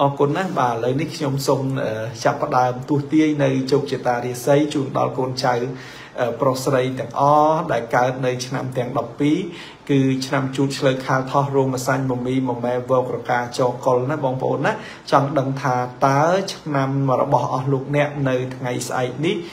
អរគុណណាស់បាទឥឡូវនេះខ្ញុំសូមចាប់ផ្ដើមទូទាយនៅជោគជតារាសីជូនដល់កូនចៅប្រុសស្រីទាំងអស់ដែលកើតនៅឆ្នាំទាំង បាទលេខសំណាងគឺលេខ 485 បាទលេខ សំណាង លេខ 485 ហើយ ពណ៌ សំណាង មាន ពណ៌ ខៀវ ហើយ និង ពណ៌ លឿង បងប្អូន ណា បាទ អញ្ចឹង បងប្អូន កូនចៅ ដែល កើត ន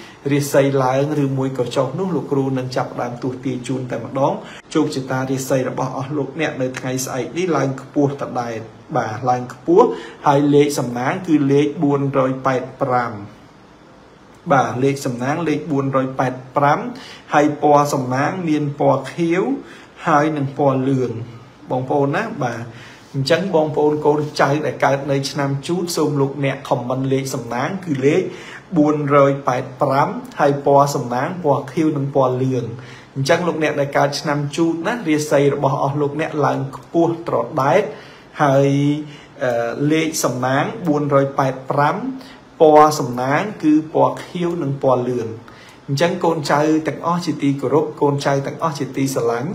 ៅ ឆ្នាំ ជូត សូម លោក អ្នក comment លេខ សំណាង គឺ លេខ 485 ហើយ ពណ៌ សំណាង ពណ៌ ខៀវ និង ពណ៌ លឿង អញ្ចឹង លោក អ្នក ដែល កើត ឆ្នាំ ជូត ណា រាសី របស់ អស់ លោក អ្នក ឡើង ខ្ពស់ ត្រដែត ហើយ លេខ សំណាង 485 ពណ៌ សំណាង គឺ ពណ៌ ខៀវ និង ពណ៌ លឿង អញ្ចឹង កូនចៅ ទាំងអស់ ជា ទី គោរព កូនចៅ ទាំងអស់ ជា ទី ស្រឡាញ់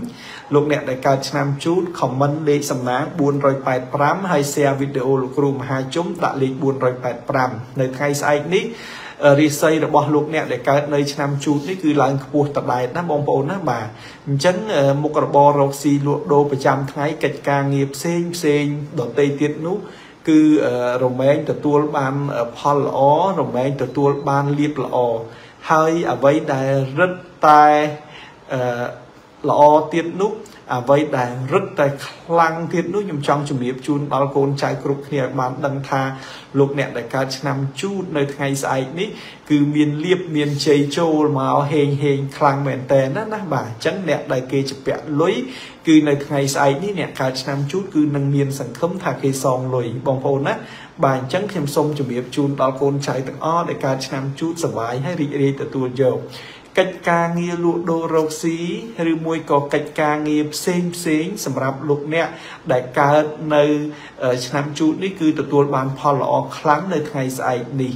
លោក អ្នក ដែល កើត ឆ្នាំ ជូត comment លេខ សំណាង 485 ហើយ share វីដេអូ លោក គ្រូ មហាជុំ ដាក់ លេខ 485 នៅ ថ្ងៃ ស្អែក នេះ រាសី របស់ លោក អ្នក ដែល កើត នៅ ឆ្នាំ ជូត នេះ គឺ ឡើង ខ្ពស់ ត្រដែត ណា បងប្អូន ណា បាទ អញ្ចឹង មុខ របរ រក ស៊ី លក់ ដូរ ប្រចាំ ថ្ងៃ កិច្ច ការ ងារ ផ្សេង ផ្សេង ដត ទៀត នោះ គឺ រមែង ទទួល បាន ផល ល្អ រមែង ទទួល បាន លៀប ល្អ ហើយ អ្វី ដែល រឹត តែ ល្អ ទៀត នោះ អ្វី ដែល រឹត តែ ខ្លាំង ទៀត នោះ ខ្ញុំ ចង់ ជំរាប ជូន ដល់ កូនចៅ គ្រប់ គ្នា ឲ្យ បាន ដឹង ថា លោក អ្នក ដែល កើត ឆ្នាំ ជូត នៅ ថ្ងៃ ស្អែក នេះ គឺ មាន លៀប មាន ជ័យ ចូល មក ហេង ហេង ខ្លាំង មែន តើ ណា ណា បាទ អញ្ចឹង អ្នក ដែល គេ ជពាក់ លុយ គឺ នៅ ថ្ងៃ ស្អែក នេះ អ្នក កើត ឆ្នាំ ជូត គឺ នឹង មាន សង្ឃឹម ថា គេ សង លុយ បង ប្អូន ណា បាទ អញ្ចឹង ខ្ញុំ សូម ជំរាប ជូន ដល់ កូនចៅ ទាំង អស់ ដែល កើត ឆ្នាំ ជូត សុវ័យ ហើយ រីករាយ ទទួល យក កិច្ចការងារ លក់ដូររកស៊ី ឬមួយក៏ កិច្ចការងារ ផ្សេង សម្រាប់ លោក អ្នក ដែល កើត នៅ ឆ្នាំ ជូត នេះ គឺ ទទួល បាន ផល ល្អ ខ្លាំង នៅ ថ្ងៃ ស្អែក នេះ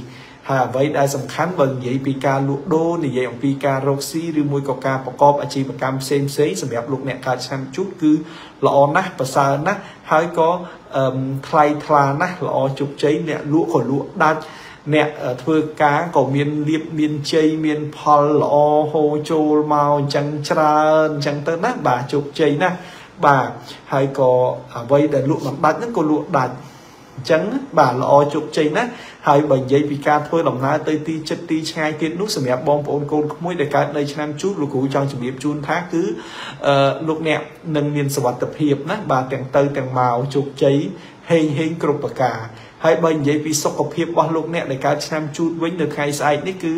ហើយ អ្វី ដែល សំខាន់ បើ និយាយ ពី ការ លក់ដូរ និយាយ អំពី ការ រកស៊ី ឬមួយក៏ ការ ប្រកប អាជីវកម្ម ផ្សេង សម្រាប់ លោក អ្នក កើត ឆ្នាំ ជូត គឺ ល្អ ណាស់ ប្រសើរ ណាស់ ហើយ ក៏ ថ្លៃ ថ្លា ណាស់ ល្អ ជោគជ័យ អ្នក លក់ ក៏ លក់ ដាច់ អ្នកធ្វើការក៏មានលៀបមានជ័យមានផលល្អហូរចូលមកអញ្ចឹងច្រើនអញ្ចឹងទៅណាបាទជោគជ័យណាស់បាទហើយក៏អ្វីដែលលក់មិនដាច់ហ្នឹងក៏លក់ដាច់អញ្ចឹងបាទល្អជោគជ័យណាស់ហើយបើនិយាយពីការធ្វើដំណើរទៅទីចិត្តទីឆ្ងាយទៀតនោះសម្រាប់បងប្អូនកូនក្មួយដែលកើតនៅឆ្នាំជូតលោកគ្រូចង់ជម្រាបជូនថាគឺលោកអ្នកនឹងមានសុវត្ថិភាពណាបាទទាំងទៅទាំងមកជោគជ័យហេងហេងគ្រប់ប្រការ ហើយបើនិយាយពីសុខភាពរបស់លោកអ្នកដែលកើតឆ្នាំជូតវិញនៅថ្ងៃស្អែកនេះគឺ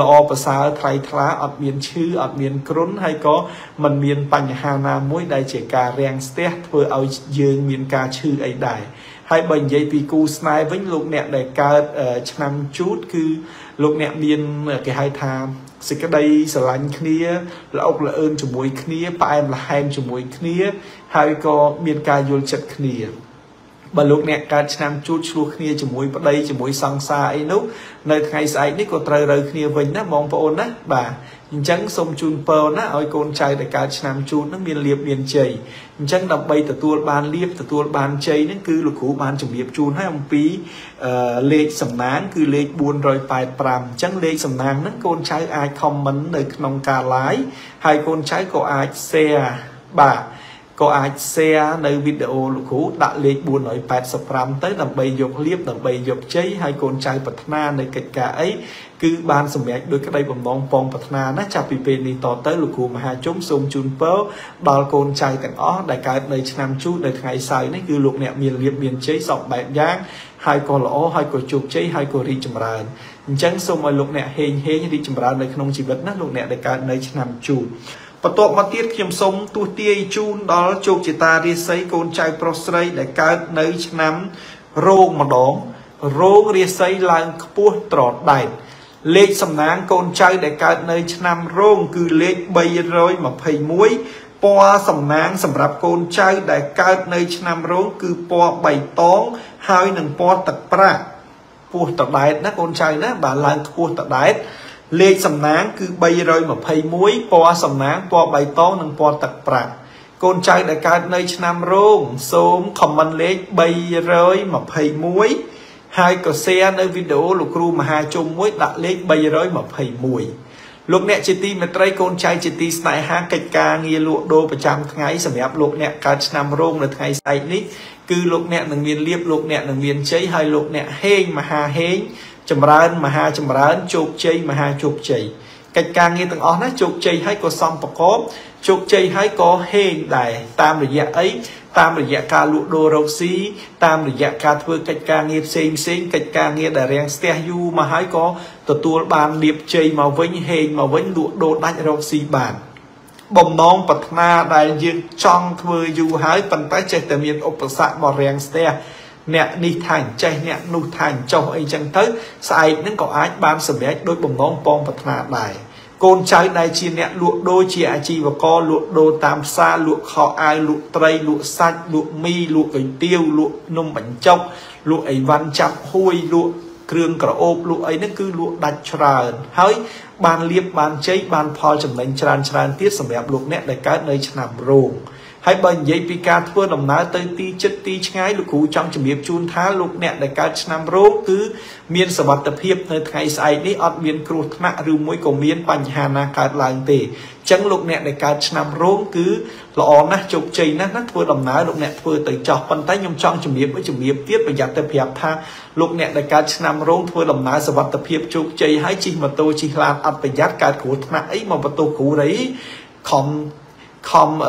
ល្អប្រសើរថ្លៃថ្លាអត់មានឈឺអត់មានគ្រុនហើយក៏មិនមានបញ្ហាណាមួយដែលជាការរាំងស្ទះធ្វើឲ្យយើងមានការឈឺអីដែរហើយបើនិយាយពីគូស្នេហ៍វិញលោកអ្នកដែលកើតឆ្នាំជូតគឺលោកអ្នកមានគេហៅថា សេចក្តីស្រឡាញ់គ្នាល្អអកល្អអឿនជាមួយគ្នាផ្អែមល្ហែមជាមួយគ្នាហើយក៏មានការយល់ចិត្តគ្នា បើលោកអ្នកកើតឆ្នាំជូតឆ្លោះគ្នាជាមួយប្តីជាមួយសង្សារអីនោះនៅថ្ងៃស្អែកនេះក៏ត្រូវរើគ្នាវិញណាបងប្អូនណាបាទអញ្ចឹងសូមជូនពរណាឲ្យកូនចៅដែលកើតឆ្នាំជូតនឹងមានលៀបមានជ័យអញ្ចឹងដើម្បីទទួលបានលៀបទទួលបានជ័យនឹងគឺលោកគ្រូបានជម្រាបជូនហើយអំពីលេខ សំណាងគឺលេខ 485 អញ្ចឹងលេខសំណាងនឹង កូនចៅ អាច comment នៅក្នុងការliveហើយកូនចៅក៏អាច share បាទ ក៏អាច share នៅវីដេអូលោកគ្រូដាក់លេខ 485 ទៅដើម្បីយកលៀបដើម្បីយកជ័យហើយ បន្ទាប់មកទៀតខ្ញុំសូមទស្សន៍ទាយជូនដល់ជោគជតារាសីកូនចៅប្រុសស្រីដែលកើតនៅឆ្នាំរោងម្ដងរោងរាសីឡើងខ្ពស់ត្រដែតលេខសំណាងកូនចៅដែលកើតនៅឆ្នាំរោងគឺលេខ 321 ពណ៌សំណាងសម្រាប់កូនចៅដែលកើតនៅឆ្នាំរោងគឺពណ៌បៃតងហើយនឹងពណ៌ទឹកប្រាក់ លេខសំណាងគឺ 321 ពណ៌សំណាងពណ៌បៃតងនិងពណ៌ទឹកប្រាក់កូនចៅដែលកើតនៅឆ្នាំរោងសូមខមមិនលេខ 321 Hai có xe nơi video lục ru mà hai chung muối đặt lên bay rối mà phải mùi lục nẹt chỉ ti mà trai con trai chỉ ti tại hai cái ca nghe lụa đô và trăm ngày sầm ép lục nẹt cả năm rong là ngày say nít cứ lục nẹt đường miền liệp lục nẹt đường miền cháy hai lục nẹt hên mà hà hên chầm rán mà hai chầm rán chụp chay mà hai chụp chay cái ca nghe từng ó nói chụp chay hay có xong bọc cốp chụp chay hay có hên đại tam rồi dạ ấy tam rồi dạ ca lụa đô râu xí tam rồi dạ ca thưa cái ca nghe xem cái ca nghe đại rèn ste du mà hay có tụi tôi bàn điệp chơi màu vĩnh hình màu vĩnh lụa đồ đánh rong xì bàn bồng non bật na đại dương trong thưa du hái phần tái chơi tầm yên ốp sạc màu rèn ste nè đi thành chơi nè nụ thành cho anh chẳng tới sai những cậu ái ban sầm bé đôi bồng non bom bật na đại con trai này chỉ nè lụa đôi chị chi và co lụa đồ tam sa lụa họ ai lụa tây lụa xanh lụa mi lụa gừng tiêu lụa nôm bánh trông lụa ấy văn chạm hôi lụa Krương cả ốp lụa ấy nó cứ lụa đặt tràn hỡi bàn liếp bàn cháy bàn phò chầm đánh tràn tràn tiết sầm đẹp lụa nét đại cá nơi nằm rồn hãy bằng giấy pika thua đồng ná tới ti chất ti ngái lụa cú trong chầm đẹp chun thá lụa nét đại cá nằm rồn cứ miên sầm bạc tập hiệp nơi ngày sai đi ọt miên cột mạ rưu mối cổ miên bành hà na cá làng tề chẳng lụa nét đại cá nằm rồn cứ lọ nát chụp chì nát nát thua đồng ná lụa nét thua tới chọt bàn tay nhom trong chầm đẹp với chầm đẹp tiết và giặt tập hiệp tha lục nẹt đại ca nam rong thưa làm ná sập tập hiệp chụp chơi hái chim mà tôi chỉ làm ăn phải giặt cá của nãy mà tôi cũ đấy không không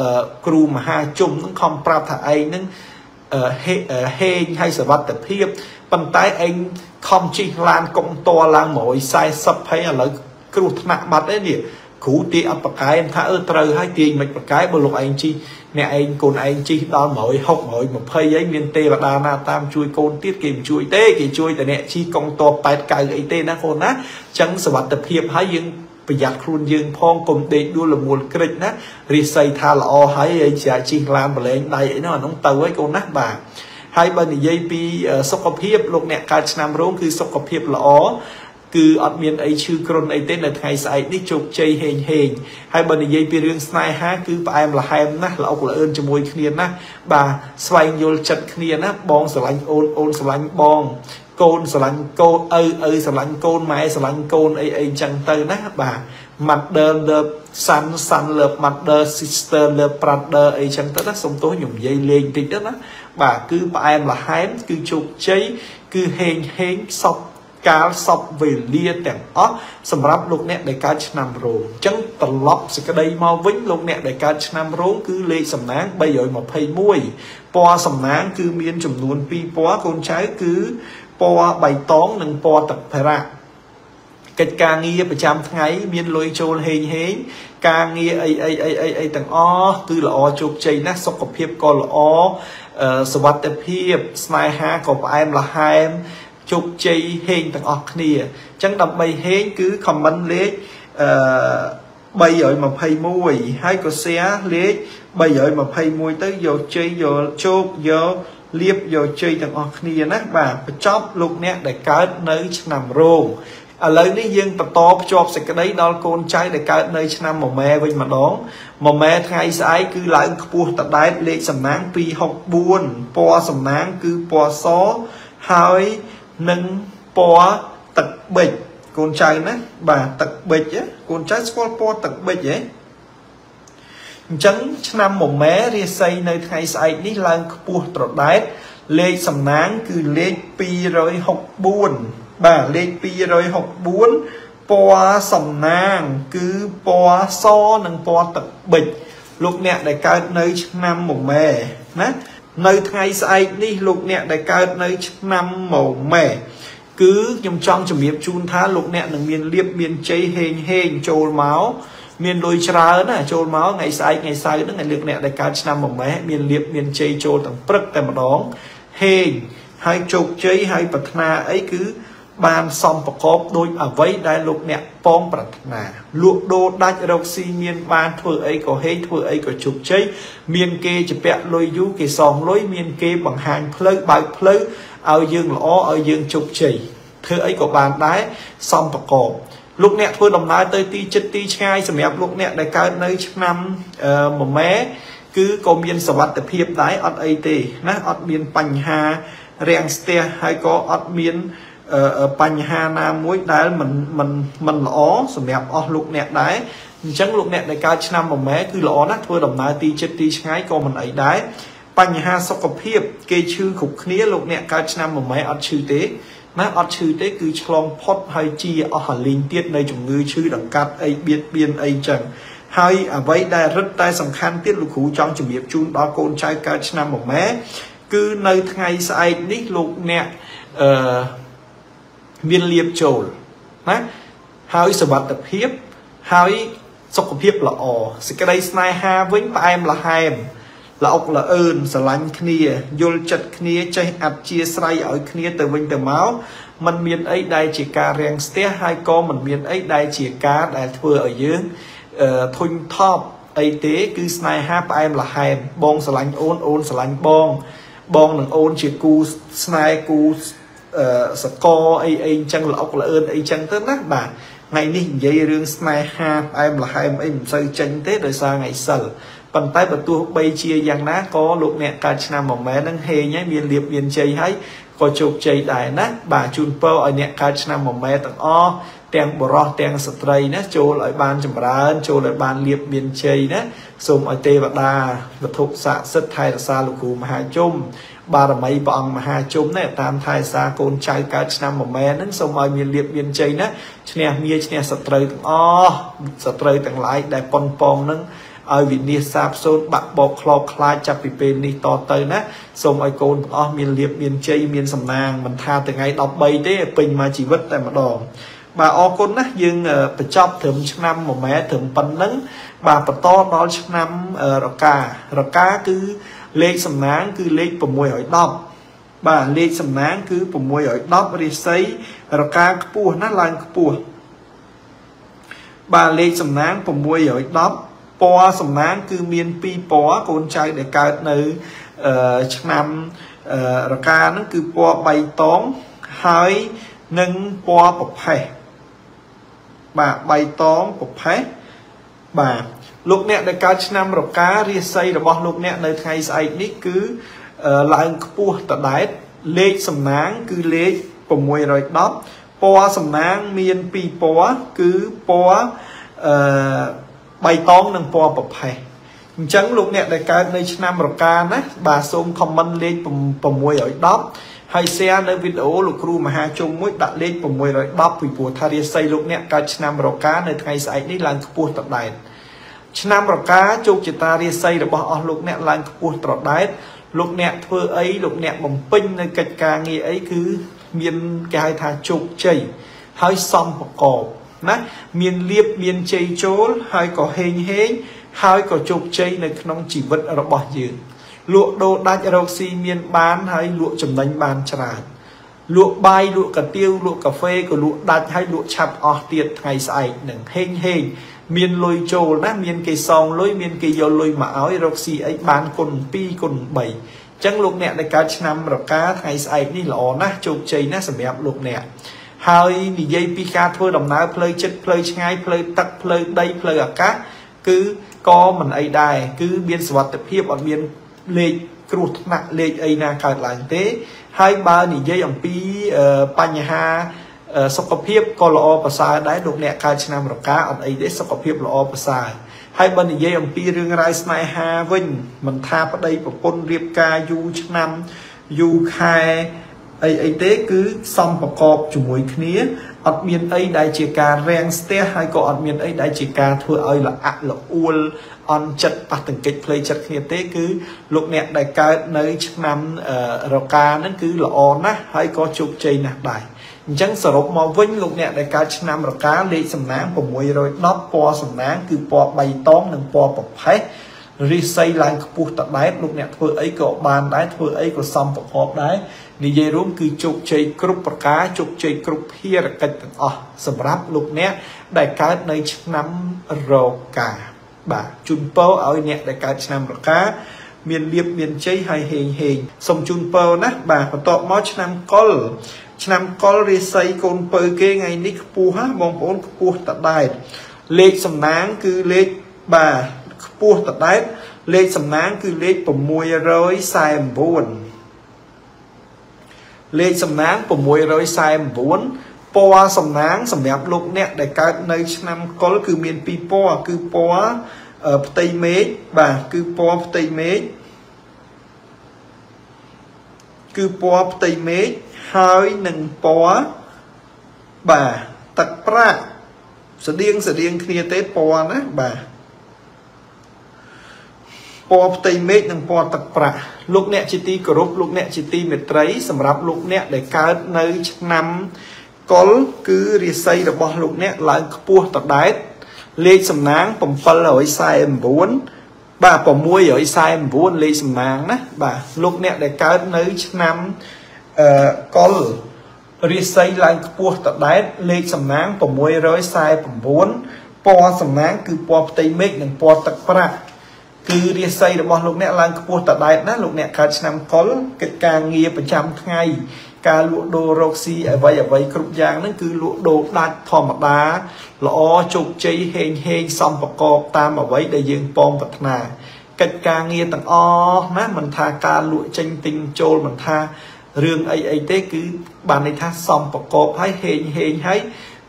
kêu mà ha chung nó không pra thà anh nó hên hay sập tập hiệp bàn tay anh không chỉ làm công to làm mọi sai sập hay là lỡ kêu nặng mặt đấy nè cũ ti ăn bạc cái em thà trời hay tiền mình bạc cái mà lục anh chi nè anh còn anh chi đo mỗi học mỗi một phây ấy miền tây và đà na tam chui con tiết kiệm chui tê kì chui tại nè chi công to bát cái ấy tê na con á chẳng sờ tập hiệp hái dương bây giờ khuôn dương phong cùng để đua là nguồn kịch nát rì xây tha là o hái ấy chả chi làm mà lên đây ấy nó tàu ấy con nát bà hai bên dây pi sọc cọp hiệp lục nè cá nam rốn cứ sọc cọp hiệp là o cứ ở miền ấy chư cron ấy tên là ngày sai đi chụp chơi hèn hèn hai bên dây pi riêng sai ha cứ bà em là hai em nè là ông là ơn cho môi khniên nè bà xoay vô chật khniên nè bong sờ lạnh ôn ôn sờ lạnh bong côn sờ lạnh côn ơi sờ lạnh côn mai sờ lạnh côn ấy ấy chẳng tới nè bà mặt đơn lợp san san lợp mặt đơn sister lợp brother ấy chẳng tới đó xong tối nhổm dây lên thì đó bà cứ bà em là hai em cứ chụp chơi cứ hèn hèn xong cá sọc về lia tẻng ớt sầm ráp lục nẹt đại cá nam rốn chẳng tật lóc sẽ cái đây mau vĩnh lục nẹt đại cá nam rốn cứ lê sầm nán bây giờ mà phây muôi po sầm nán cứ miên chùm luôn pi po con trái cứ po bày tón nâng po tập phải ra cái ca nghe và trăm ngày miên lôi trôi hên hên ca nghe ấy tầng o cứ là o chụp chơi nát sọc cọp hiệp còn là o sờ bát tập hiệp snai ha cọp em là hai em chụp chơi hên tặng ọt nè chẳng đọc bay hên cứ comment lấy bây giờ mà pay môi hai có xe lấy bây giờ mà pay môi tới giờ chơi giờ chụp giờ liếp giờ chơi tặng ọt nè nát bà chóp lúc nè để cá nơi nằm rồn ở lấy lý dân tập top chóp sẽ cái đấy đó con trai để cá nơi nằm màu mè với mà đón màu mè thay sai cứ lại cua tập đáy lấy sầm nắng pi học buồn po sầm nắng cứ po xó hai nâng po tật bệnh con trai nè bà tật bệnh á con trai có po tật bệnh ấy chẳng năm một mé ri xây nơi thay sai đi lang cua trọt đáy lê sầm nán cứ lê pi rồi học buồn bà lê pi rồi học buồn po sầm nán cứ po so nâng po tật bệnh lúc nè đại ca nơi năm một mé nè nơi thay sai đi lục nẹt đại ca nơi năm màu mẻ cứ nhầm trong chấm miệng chun thá lục nẹt là miền liệp miền cháy hên hên trôi máu miền đôi trá nè trôi máu ngày sai nữa ngày lục nẹt đại ca năm màu mẻ miền liệp miền cháy trôi tầng prất tầng một đón hên hai chục cháy hai bật na ấy cứ ban xong và cốp đôi ở vấy đại lục nẹt phong bật na lụa đô đá rộng xi miên ban thưa ấy có hết thưa ấy có chụp cháy miền kê chụp bẹt lôi du kì xong lối miền kê bằng hàng phơi bài phơi ở dương lõ ở dương chụp chì thưa ấy có bàn đáy xong và cộp lúc nẹt thưa đồng lái tới ti chất ti ngay sầm ép lúc nẹt đại ca nơi năm một mé cứ có miền sờ bát tập hiệp đáy ở ấy tê nát ở miền pành hà rèn stea hay có ắt miên bành hà na muối đá mình ó sầm đẹp ó lục nẹt đá chẳng lục nẹt đại ca năm một mé cứ lọ nát thôi đồng nai ti chết ti ngái co mình ấy đá bành hà sọc cặp hiệp kê chư khục khía lục nẹt ca năm một mé ắt chư tế má ắt chư tế cứ chlong pot hay chi ó hở linh tiết này chủng ngư chư đẳng cát ấy biết biên ấy chẳng hay ở vậy đây rất tai sầm khăn tiết lục hú trong chủng nghiệp chun đó con trai ca năm một mé cứ nơi ngày sai nít lục nẹt miền liệp trổ nè hai sự vật tập hiệp hai sọc tập hiệp là ỏ sự cái đây snai ha với ba em là hai em là ốc là ơn sờ lanh kia vô chật kia chơi ạt chia say ở kia từ vinh từ máu mình miền ấy đây chỉ cá rèn stea hai con mình miền ấy đây chỉ cá đại thừa ở dưới thun thọp ấy tế cứ snai ha ba em là hai em bong sờ lanh ôn ôn sờ lanh bong bong đừng ôn chỉ cu snai cu co ai chăng là ốc là ơn ai chăng tới nát bà ngày nay dây riêng snai ha em là hai em xây tranh tết rồi xa ngày sờ bàn tay bật tua bay chia giang ná có lục nẹt cá nam mỏng mé nâng hề nhé miền liệp miền chơi hay có chụp chơi đại nát bà chun pơ ở nẹt cá nam mỏng mé tận o tèng bờ ro tèng sợi nát trồ lại bàn chầm rán trồ lại bàn liệp miền chơi nát sôm ở tê bạc đà vật thục xạ rất thay là xa lục hù mà hai chôm bà là mấy bọn mà hai chôm này tam thai xa con trai cá nam mỏng mé nâng sôm ở miền liệp miền chơi nát chia nè sợi tận o sợi tận lại đại pon pon nâng ai Việt Nam sáp sốt bạc bọc khlo khai chập bị bền đi to tới nè, xong ai con ở miền liệp miền chơi miền sầm nàng mình tha từ ngày đọc bay thế bình mà chỉ vứt tại mà đòn, bà ở con nè nhưng phải chọn thưởng năm một mẹ thưởng phần lớn, bà phải to đó năm rau cà cứ lên sầm nàng cứ lên bờ môi hỏi đọc, bà lên sầm nàng cứ bờ môi hỏi đọc đi xây rau cà cua nát lan cua, bà lên sầm nàng bờ môi hỏi đọc po sầm nắng cứ miền pi po con trai để cài nơi năm ca nó cứ po bay tóm hơi nâng po bọc hè bà bay tóm bọc hè bà lúc nè để cài năm rồi cá ria xây rồi bọc lúc nè nơi thay xây nít cứ lại cua tận đáy lê sầm nắng cứ lê bọc môi rồi đó po sầm nắng miền pi po cứ po bay tóm nâng po bọc hay chẳng lúc nè đại ca nơi nam rau cá nè bà xôm comment lên bầm môi ở đó hay share nơi video lục ru mà hai chung mũi đặt lên bầm môi rồi đó vì buồn thay xây lúc nè ca nam rau cá nơi ngày sài đi làm buồn tập đại nam rau cá chụp chỉ ta đi xây được bỏ lúc nè làm buồn tập đại lúc nè thưa ấy lúc nè bồng pin nơi cạch ca nghe ấy cứ miên cái hai thà chụp chảy hơi xong một cổ miền liệp miền chơi chốn hay có hên hên hay có chụp chơi này không chỉ vật ở bỏ dừa lụa đồ đá rau xi miền bán hay lụa chấm đánh bàn trà lụa bay lụa cà tiêu lụa cà phê của lụa đá hay lụa chạp ở tiệt ngày sài nắng hên hên miền lôi trồ nát miền cây sòng lôi miền cây dầu lôi mà áo rau xi ấy bán cồn pi cồn bảy chẳng lục nẹt này cá năm rồi cá ngày sài đi lò nát chụp chơi nát sầm đẹp lục nẹt hơi vì dây pika thôi đồng nào play chết play ngay play tắt play đây play ở các cứ có mình ấy đài cứ biên soạt tập hiệp ở biên lệ cột nặng lệ ấy là cài lại thế hai ba nỉ dây dòng pi panha sọc tập hiệp có lọ và sai đáy đục nẹt cài trên nam cá ở ấy để sọc tập hiệp lọ và sai hai ba nỉ dây dòng pi riêng rice này ha vinh mình tha ở đây và con riệp ca du trên nam du khai ấy tế cứ xong và cọp chủ mối khía ọt miền ấy đại chỉ ca rèn stea hay có ọt miền ấy đại chỉ ca thưa ơi là ạ là uol on chật và từng kịch play chật khía tế cứ lúc nẹt đại ca nơi chức năm rau ca nó cứ là on á hay có chụp chơi nạc bài chẳng sở rộp màu vinh lúc nẹt đại ca chức năm rau cá lê sầm náng của mối rồi nó po sầm náng cứ po bay tóm nâng po bọc hết ri xây lại cuộc tập đáy lúc nẹt thưa ấy có bàn đáy thưa ấy có xong và cọp đáy đi dây rốn cứ chụp chơi cướp bạc cá chụp chơi cướp hia là cách sầm ráp lúc nè đại cá nơi năm rau cà bà chun pơ ở nè đại cá năm rau cá miền liệp miền chơi hay hình hình sông chun pơ nè bà phải tọt mót năm col đi xây con pơ kê ngày nick pu ha mong bốn pu tạt đài lệ sầm náng cứ lệ bà pu tạt đài lệ sầm náng cứ lệ bầm môi rồi sai buồn lê sầm nán của mùi rồi sai vốn po sầm nán sầm đẹp lục nè để cái nơi năm có cứ miền pi po cứ po tây mế và cứ po tây mế cứ po tây mế hơi nâng po bà tật pra sờ điên kia tế po nè bà po tây mế nâng po tật pra lúc nè chi ti group lúc nè chi ti mệt trấy sầm rập lúc nè để cái nơi năm có cứ rì xây là bỏ lục nè lại cua tập đáy lê sầm náng bầm phân là ổi sai em vốn bà bầm muối ổi sai em vốn lê sầm náng á bà lục nè để cái nơi năm có rì xây lại cua tập đáy lê sầm náng bầm muối rồi sai bầm vốn po sầm náng cứ po tây mít đừng po tập pra cứ rì xây là bỏ lục nè lại cua tập đáy đó lục nè cái năm có cái càng nghe 100 ngày ca lụa đồ roxy ở vậy cực dạng nó cứ lụa đồ đạt thòm mặt đá lõ chục cháy hên hên xong và có tam ở vậy để dừng bom vật nà cách ca nghe tầng o má mình tha ca lụa tranh tinh trôi mình tha rương ấy tế cứ bàn này tha xong và có hay hên hay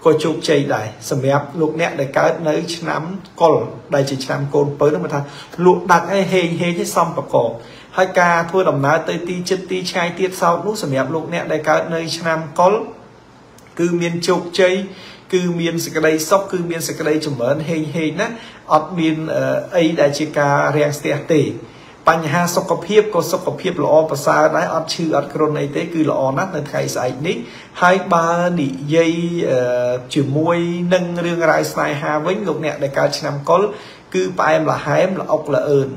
có chục cháy đại sầm ép lụa nẹ để cá nấy nắm con đại chỉ nắm con bới nó mà tha lụa đạt hay hên xong và có hai ca thôi đồng ná tới ti chất ti chai tiết sau lúc sầm ép lục nè đại ca nơi nam có cứ miền chục chơi cứ miền sạc đây sóc cứ miền sạc đây chùm ơn hên hên á ọt miền ấy đại chỉ ca riêng sẹt tể bánh ha sóc có hiệp lọ và xa đáy ọt chư ọt cron ấy tế cứ lọ nát nơi thầy sạch ní hai ba nị dây chữ môi nâng rương rai sài ha với lục nè đại ca nam có cứ ba em là hai em là ốc là ơn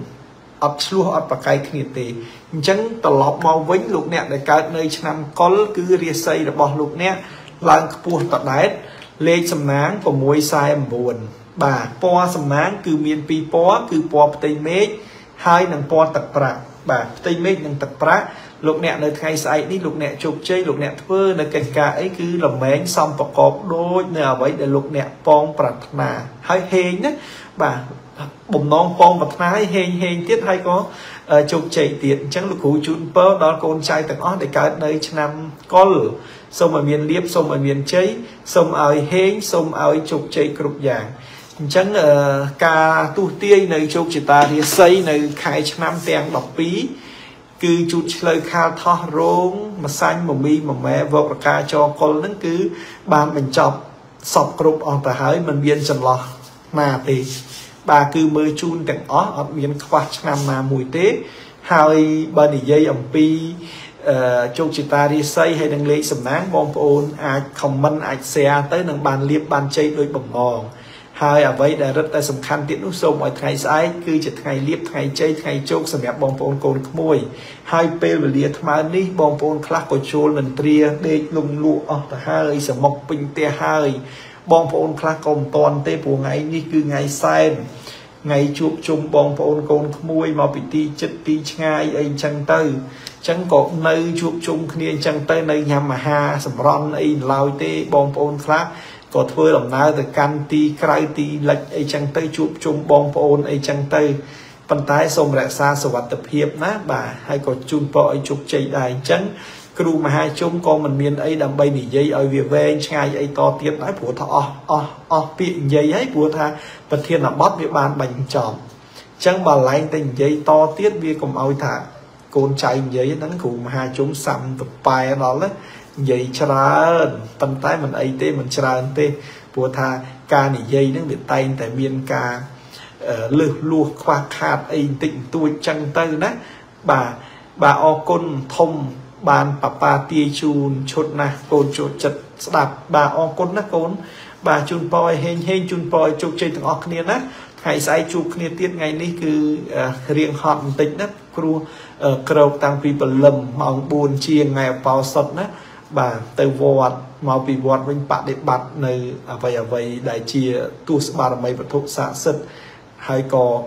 ấp lúa ấp bạc cây kia thì chẳng tờ lọp mau vĩnh lục nè để cái nơi năm có cứ rìa xây là bỏ lục nè làng buồn tạt đáy lê sầm náng của môi sai em buồn bà po sầm náng cứ miền pi po cứ po tây mế hai nàng po tật pra bà tây mế nàng tật pra lục nè nơi khai sai đi lục nè chụp chơi lục nè thưa nơi cành cà ấy cứ làm mén xong và có đôi nào vậy để lục nè pon prạt nà hai hên á bà bụng non con vật thái hên tiết hay có chụp chạy tiện chẳng lục hữu chun pơ đó con trai tặng ó để cả nơi năm có lửa xong ở miền liếp xong ở miền cháy xong ơi hên xong ơi chụp chạy cực dạng chẳng ca tu tươi nơi chụp chỉ ta thì xây nơi khai năm tiền đọc phí cứ chút lời khao thoa rốn mà xanh mà mi mà mẹ vợ ca cho con nó cứ ban mình chọc sọc cực on ta hỏi mình viên trần lọt mà thì bà cứ mơ chun tặng ó ở miền khoa năm mà mùi tế hai bên dây ẩm pi chụp chỉ ta đi xây hay đăng lê sầm nán bom ôn ai comment ai share tới đằng bàn liếp bàn chơi đôi bồng bòn hai ở vậy là rất là sầm khăn tiện lúc sâu mọi ngày sai cứ chỉ ngày liếp ngày chơi ngày chốt sầm đẹp bom ôn cồn môi hai pê và liệt mà đi bom ôn khắc của chôn lần tria để lùng lụa hai sầm mọc bình te hai bong phôn khá công toàn tế của ngày đi cứ ngày sai ngày chụp chung bong phôn con mùi mà bị ti chất ti ngay anh chẳng tư chẳng có nơi chụp chung kia chẳng tới nơi nhà mà ha sầm ron ấy lao tế bong phôn khác có thôi làm nào từ can ti cai ti lệch ấy chẳng tới chụp chung bong phôn ấy chẳng tư phần tái xong lại xa sờ vật tập hiệp ná bà hay có chung vợ chụp chạy đài chẳng cứ mà hai chung con mình miền ấy đầm bay nỉ dây ở việc về ngày ấy to tiếp đái của thọ bị dây ấy của tha vật thiên là bóp việc bàn bành tròn chẳng bà lạnh tình dây to tiết bia cùng ao thả con trai dây đánh cùng hai chung sầm tập bài đó lấy dây chả tâm tái mình ấy tê mình chả tê của tha ca nỉ dây nó bị tay tại miền ca lược luộc khoa khát ấy tịnh tôi chẳng tư đó bà o con thông bàn papa tia chun chốt na côn chốt chật đạp bà o côn nát côn bà chun poi hên chun poi chụp chơi thằng o kia nát ngày sai chụp kia tiết ngày ní cứ riêng họp tịnh nát kêu kêu tăng vì bẩn lầm mong buồn chia ngày vào sập nát bà từ vọt màu vì vọt mình bạt để bạt nơi vậy đại chia tu bà làm mấy vật thục xả sệt hay có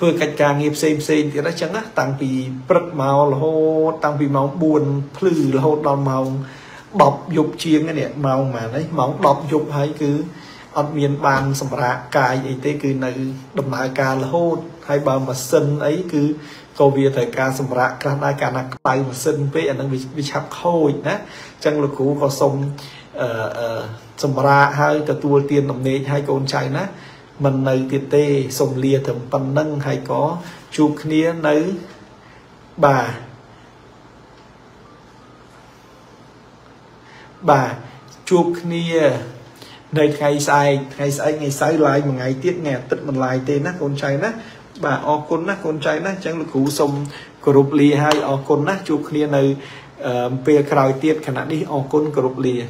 thưa cách ca nghiệp xem thì nó chẳng á tăng vì bật màu là hô tăng vì màu buồn phừ là hô đòn màu bọc dục chiêng cái này màu mà đấy màu bọc dục hay cứ ở miền bàn sầm rạ cài ấy thế cứ nơi đầm nại ca là hô hay bà mà sân ấy cứ Cô bia thời ca sầm rạ các đại ca nặc tay mà sinh với anh đang bị chập khôi nè chẳng là cũ có sông sầm rạ hai từ tua tiền nằm nề hai con trai nè mình này tiền tê sông lia thầm pan nâng hay có chụp nia nấy bà chụp nia đây ngày sai lại một ngày tiết nghe tức mình lại tên nè con trai nè bà o con nát con trai nát chẳng là cú sông group lìa hai o con nát chụp nia này về cày tiết khả năng đi o con group lìa